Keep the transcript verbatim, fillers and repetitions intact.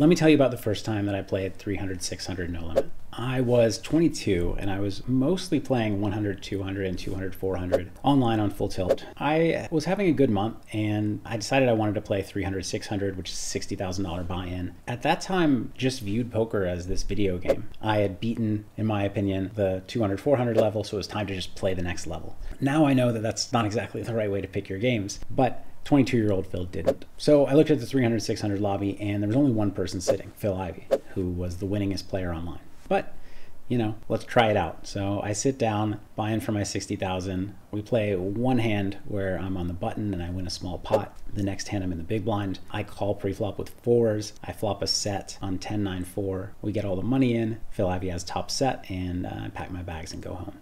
Let me tell you about the first time that I played three hundred, six hundred, no limit. I was twenty-two and I was mostly playing one hundred, two hundred, and two hundred, four hundred online on Full Tilt. I was having a good month and I decided I wanted to play three hundred, six hundred, which is sixty thousand dollar buy-in. At that time, just viewed poker as this video game. I had beaten, in my opinion, the two hundred, four hundred level, so it was time to just play the next level. Now I know that that's not exactly the right way to pick your games, but twenty-two-year-old Phil didn't. So I looked at the three hundred, six hundred lobby and there was only one person sitting, Phil Ivey, who was the winningest player online. But, you know, let's try it out. So I sit down, buy in for my sixty thousand. We play one hand where I'm on the button and I win a small pot. The next hand I'm in the big blind. I call pre-flop with fours. I flop a set on ten, nine, four. We get all the money in. Phil Ivey has top set and uh, I pack my bags and go home.